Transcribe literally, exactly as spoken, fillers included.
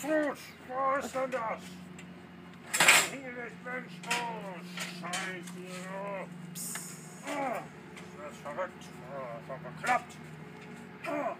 Absolut was ist denn das? Hier ist Mensch, oh, Scheiße. Psst. Oh, das ist verrückt, oh, das war verklappt. Oh.